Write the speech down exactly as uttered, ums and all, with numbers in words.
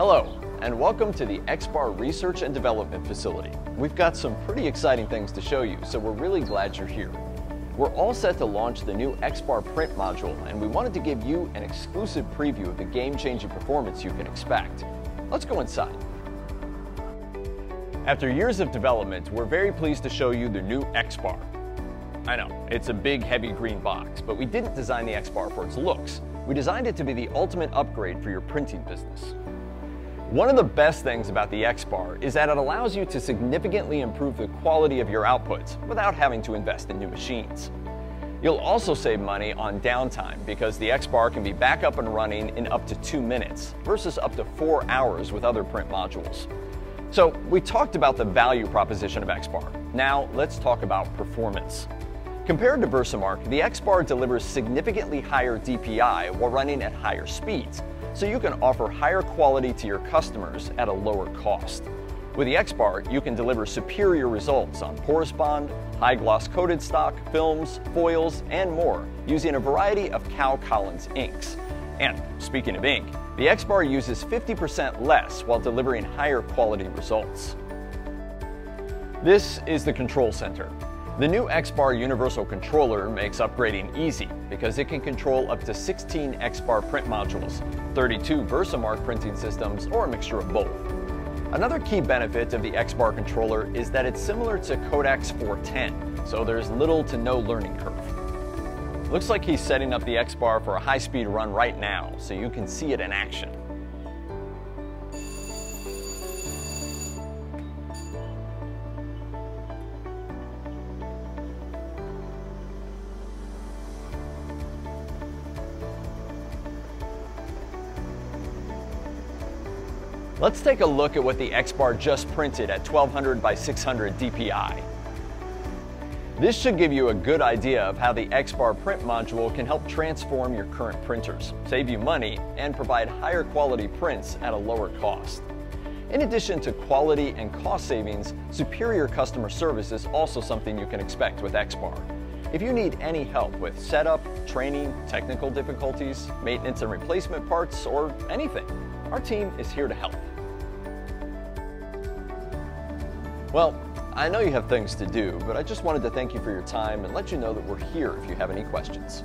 Hello, and welcome to the X-Bar Research and Development Facility. We've got some pretty exciting things to show you, so we're really glad you're here. We're all set to launch the new X-Bar Print Module, and we wanted to give you an exclusive preview of the game-changing performance you can expect. Let's go inside. After years of development, we're very pleased to show you the new X-Bar. I know, it's a big, heavy green box, but we didn't design the X-Bar for its looks. We designed it to be the ultimate upgrade for your printing business. One of the best things about the X-Bar is that it allows you to significantly improve the quality of your outputs without having to invest in new machines. You'll also save money on downtime because the X-Bar can be back up and running in up to two minutes versus up to four hours with other print modules. So we talked about the value proposition of X-Bar. Now let's talk about performance. Compared to Versamark, the X-Bar delivers significantly higher D P I while running at higher speeds, so you can offer higher quality to your customers at a lower cost. With the X-Bar, you can deliver superior results on porous bond, high gloss coated stock, films, foils, and more using a variety of Kao Collins inks. And speaking of ink, the X-Bar uses fifty percent less while delivering higher quality results. This is the control center. The new X-Bar Universal Controller makes upgrading easy because it can control up to sixteen X-Bar print modules, thirty-two Versamark printing systems, or a mixture of both. Another key benefit of the X-Bar controller is that it's similar to Kodak's four ten, so there's little to no learning curve. Looks like he's setting up the X-Bar for a high-speed run right now, so you can see it in action. Let's take a look at what the X-Bar just printed at twelve hundred by six hundred D P I. This should give you a good idea of how the X-Bar print module can help transform your current printers, save you money, and provide higher quality prints at a lower cost. In addition to quality and cost savings, superior customer service is also something you can expect with X-Bar. If you need any help with setup, training, technical difficulties, maintenance and replacement parts, or anything, our team is here to help. Well, I know you have things to do, but I just wanted to thank you for your time and let you know that we're here if you have any questions.